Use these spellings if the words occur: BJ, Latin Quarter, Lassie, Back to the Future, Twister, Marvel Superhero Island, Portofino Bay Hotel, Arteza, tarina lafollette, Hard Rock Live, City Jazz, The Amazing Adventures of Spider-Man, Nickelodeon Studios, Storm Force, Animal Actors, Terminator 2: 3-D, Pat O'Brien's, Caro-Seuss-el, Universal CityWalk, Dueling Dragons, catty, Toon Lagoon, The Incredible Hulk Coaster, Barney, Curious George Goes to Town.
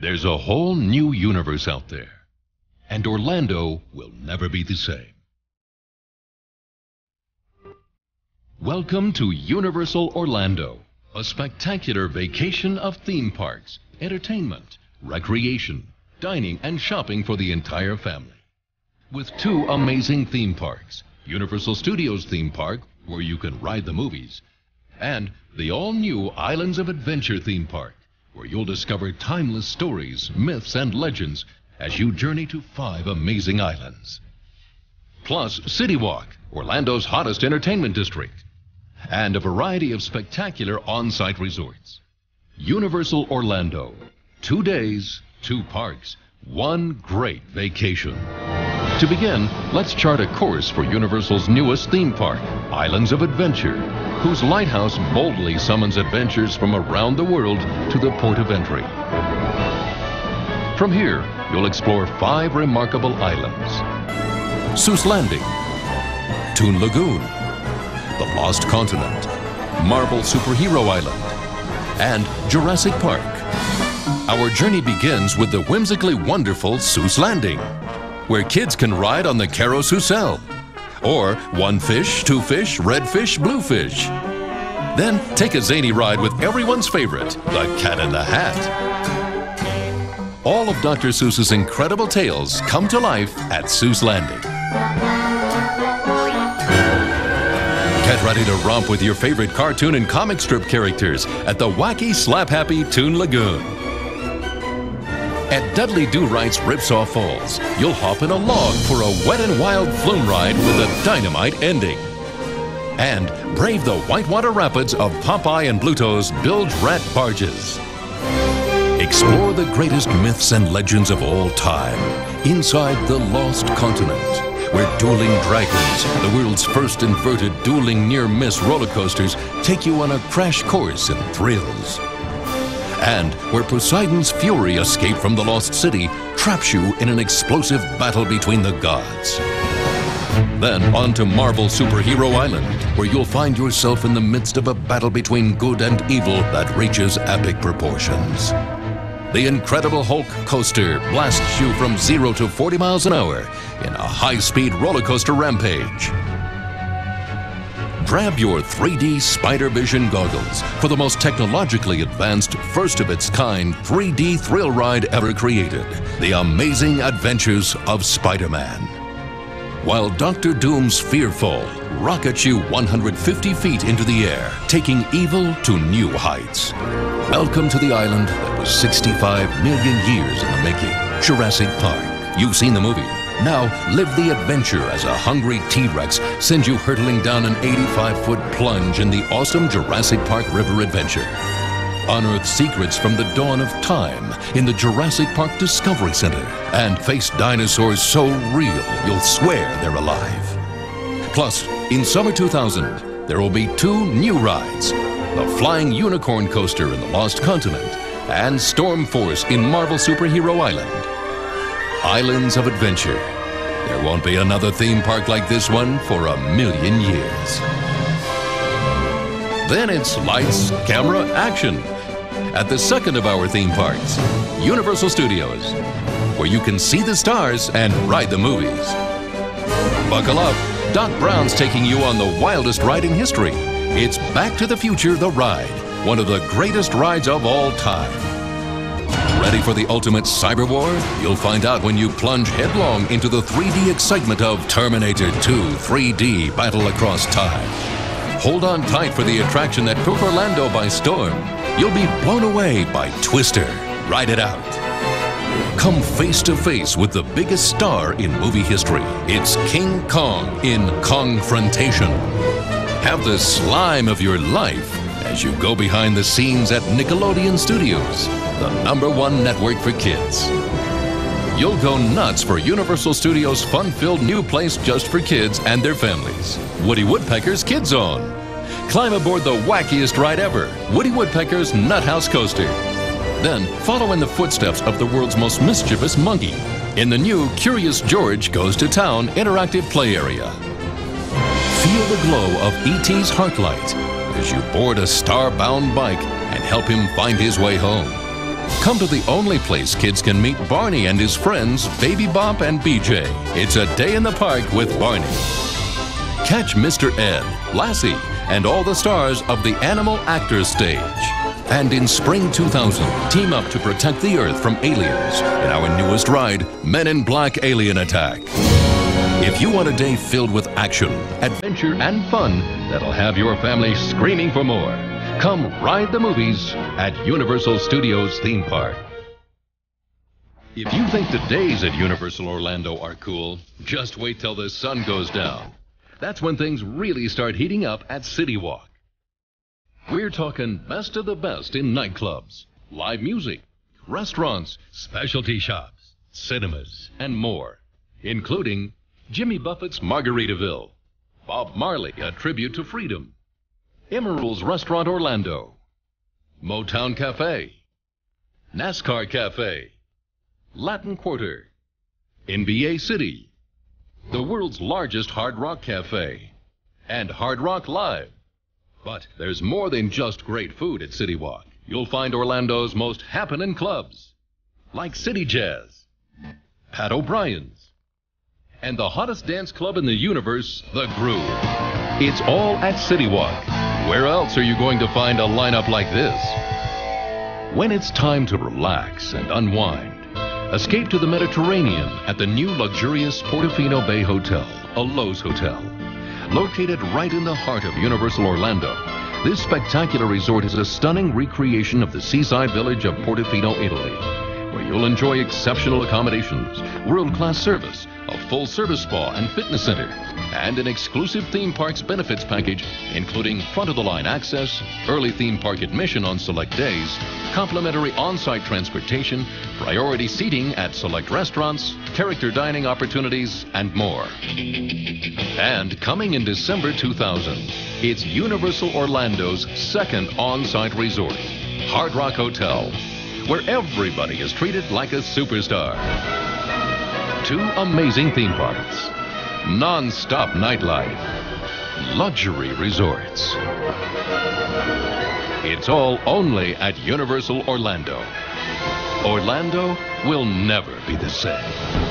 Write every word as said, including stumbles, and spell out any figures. There's a whole new universe out there, and Orlando will never be the same. Welcome to Universal Orlando, a spectacular vacation of theme parks, entertainment, recreation, dining, and shopping for the entire family. With two amazing theme parks, Universal Studios theme park, where you can ride the movies, and the all-new Islands of Adventure theme park, where you'll discover timeless stories, myths, and legends as you journey to five amazing islands. Plus CityWalk, Orlando's hottest entertainment district, and a variety of spectacular on-site resorts. Universal Orlando, two days, two parks, one great vacation. To begin, let's chart a course for Universal's newest theme park, Islands of Adventure, whose lighthouse boldly summons adventures from around the world to the port of entry. From here, you'll explore five remarkable islands: Seuss Landing, Toon Lagoon, The Lost Continent, Marvel Superhero Island, and Jurassic Park. Our journey begins with the whimsically wonderful Seuss Landing, where kids can ride on the Caro-Seuss-el, or one fish, two fish, red fish, blue fish. Then take a zany ride with everyone's favorite, the Cat in the Hat. All of Doctor Seuss's incredible tales come to life at Seuss Landing. Get ready to romp with your favorite cartoon and comic strip characters at the wacky, slap-happy Toon Lagoon. At Dudley Do-Right's Ripsaw Falls, you'll hop in a log for a wet and wild flume ride with a dynamite ending. And brave the whitewater rapids of Popeye and Bluto's bilge rat barges. Explore the greatest myths and legends of all time inside the Lost Continent, where Dueling Dragons, the world's first inverted dueling near-miss roller coasters, take you on a crash course in thrills. And where Poseidon's fury escape from the lost city traps you in an explosive battle between the gods. Then on to Marvel Superhero Island, where you'll find yourself in the midst of a battle between good and evil that reaches epic proportions. The Incredible Hulk Coaster blasts you from zero to forty miles an hour in a high-speed roller coaster rampage. Grab your three D Spider-Vision goggles for the most technologically advanced, first-of-its-kind three D thrill ride ever created, The Amazing Adventures of Spider-Man. While Doctor Doom's Fearfall rockets you one hundred fifty feet into the air, taking evil to new heights. Welcome to the island that was sixty-five million years in the making, Jurassic Park. You've seen the movie. Now, live the adventure as a hungry T-Rex sends you hurtling down an eighty-five foot plunge in the awesome Jurassic Park River Adventure. Unearth secrets from the dawn of time in the Jurassic Park Discovery Center and face dinosaurs so real you'll swear they're alive. Plus, in summer two thousand, there will be two new rides, the Flying Unicorn Coaster in the Lost Continent and Storm Force in Marvel Superhero Island. Islands of Adventure. There won't be another theme park like this one for a million years. Then it's lights, camera, action at the second of our theme parks, Universal Studios, where you can see the stars and ride the movies. Buckle up, Doc Brown's taking you on the wildest ride in history. It's Back to the Future, the ride, one of the greatest rides of all time. Ready for the ultimate cyber war? You'll find out when you plunge headlong into the three D excitement of Terminator two three D Battle Across Time. Hold on tight for the attraction that took Orlando by storm. You'll be blown away by Twister. Ride it out. Come face to face with the biggest star in movie history. It's King Kong in Kongfrontation. Have the slime of your life as you go behind the scenes at Nickelodeon Studios, the number one network for kids. You'll go nuts for Universal Studios' fun-filled new place just for kids and their families, Woody Woodpecker's Kid Zone. Climb aboard the wackiest ride ever, Woody Woodpecker's Nuthouse Coaster. Then follow in the footsteps of the world's most mischievous monkey in the new Curious George Goes to Town interactive play area. Feel the glow of E T's heartlight as you board a star-bound bike and help him find his way home. Come to the only place kids can meet Barney and his friends, Baby Bop and B J. It's a day in the park with Barney. Catch Mister Ed, Lassie, and all the stars of the Animal Actors stage. And in spring two thousand, team up to protect the Earth from aliens in our newest ride, Men in Black Alien Attack. If you want a day filled with action, adventure, and fun that'll have your family screaming for more, come ride the movies at Universal Studios Theme Park. If you think the days at Universal Orlando are cool, just wait till the sun goes down. That's when things really start heating up at CityWalk. We're talking best of the best in nightclubs, live music, restaurants, specialty shops, cinemas, and more, including Jimmy Buffett's Margaritaville, Bob Marley, A Tribute to Freedom, Emerald's Restaurant Orlando, Motown Cafe, NASCAR Cafe, Latin Quarter, N B A City, the world's largest Hard Rock Cafe, and Hard Rock Live. But there's more than just great food at CityWalk. You'll find Orlando's most happening clubs, like City Jazz, Pat O'Brien's, and the hottest dance club in the universe, The Groove. It's all at CityWalk. Where else are you going to find a lineup like this? When it's time to relax and unwind, escape to the Mediterranean at the new luxurious Portofino Bay Hotel, a Loews hotel. Located right in the heart of Universal Orlando, this spectacular resort is a stunning recreation of the seaside village of Portofino, Italy, where you'll enjoy exceptional accommodations, world-class service, a full-service spa and fitness center, and an exclusive theme park's benefits package, including front-of-the-line access, early theme park admission on select days, complimentary on-site transportation, priority seating at select restaurants, character dining opportunities, and more. And coming in December two thousand, it's Universal Orlando's second on-site resort, Hard Rock Hotel, where everybody is treated like a superstar. Two amazing theme parks, non-stop nightlife, luxury resorts. It's all only at Universal Orlando. Orlando will never be the same.